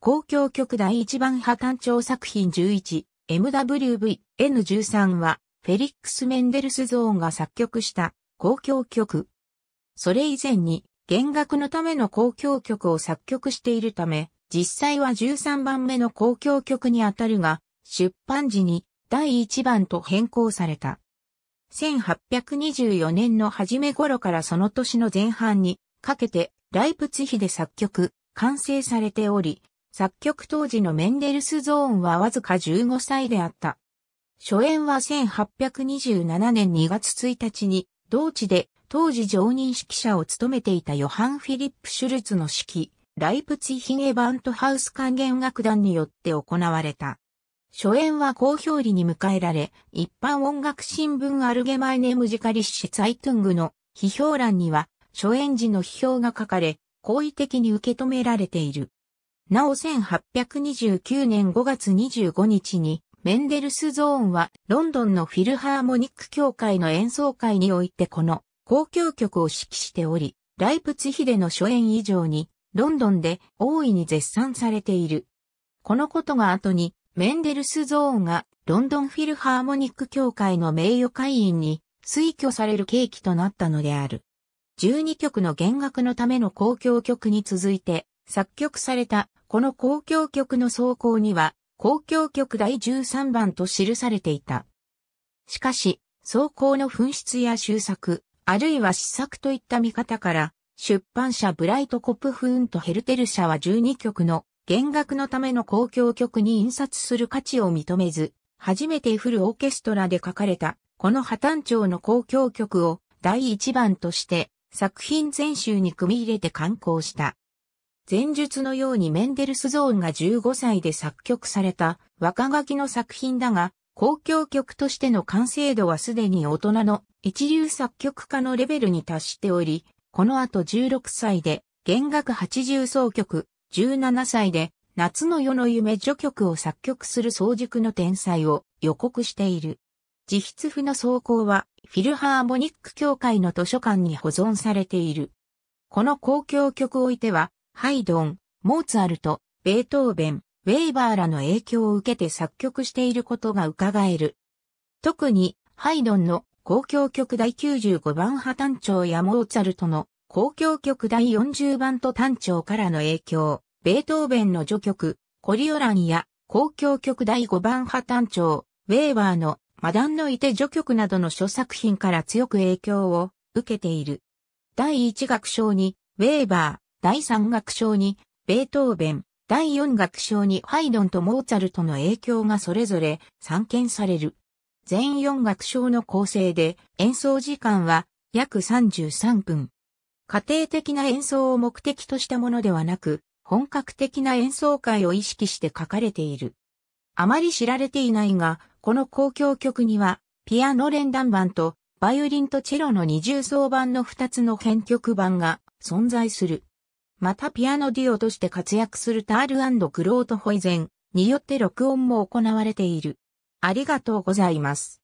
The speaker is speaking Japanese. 交響曲第1番破単調作品 11MWV-N13 はフェリックス・メンデルスゾーンが作曲した交響曲。それ以前に弦楽のための交響曲を作曲しているため、実際は13番目の交響曲にあたるが、出版時に第1番と変更された。1824年の初め頃からその年の前半にかけてライプツヒで作曲、完成されており、作曲当時のメンデルスゾーンはわずか15歳であった。初演は1827年2月1日に、同地で当時常任指揮者を務めていたヨハン・フィリップ・シュルツの指揮、ライプツィヒゲ・バントハウス管弦楽団によって行われた。初演は好評裏に迎えられ、一般音楽新聞アルゲマイネ・ムジカリッシュ・ツァイトゥングの批評欄には、初演時の批評が書かれ、好意的に受け止められている。なお1829年5月25日に、メンデルスゾーンはロンドンのフィルハーモニック協会の演奏会においてこの交響曲を指揮しており、ライプツィヒでの初演以上に、ロンドンで大いに絶賛されている。このことが後に、メンデルスゾーンがロンドンフィルハーモニック協会の名誉会員に推挙される契機となったのである。12曲の弦楽のための交響曲に続いて、作曲されたこの交響曲の草稿には交響曲第13番と記されていた。しかし、草稿の紛失や修作、あるいは失作といった見方から、出版社ブライトコプフーンとヘルテル社は12曲の弦楽のための交響曲に印刷する価値を認めず、初めてフルオーケストラで書かれたこの破単調の交響曲を第1番として作品全集に組み入れて刊行した。前述のようにメンデルスゾーンが15歳で作曲された若書きの作品だが、交響曲としての完成度はすでに大人の一流作曲家のレベルに達しており、この後16歳で弦楽80奏曲、17歳で夏の夜の夢序曲を作曲する早熟の天才を予告している。自筆譜の草稿はフィルハーモニック協会の図書館に保存されている。この交響曲をおいては、ハイドン、モーツァルト、ベートーベン、ウェーバーらの影響を受けて作曲していることが伺える。特に、ハイドンの交響曲第95番破単調やモーツァルトの交響曲第40番と単調からの影響、ベートーベンの序曲、コリオランや交響曲第5番破単調、ウェーバーのマダンのいて序曲などの諸作品から強く影響を受けている。第1楽章に、ウェーバー。第3楽章に、ベートーベン、第4楽章にハイドンとモーツァルトの影響がそれぞれ散見される。全4楽章の構成で演奏時間は約33分。家庭的な演奏を目的としたものではなく、本格的な演奏会を意識して書かれている。あまり知られていないが、この交響曲には、ピアノ連弾版とバイオリンとチェロの二重奏版の2つの編曲版が存在する。またピアノデュオとして活躍するタール&グロートホイゼンによって録音も行われている。ありがとうございます。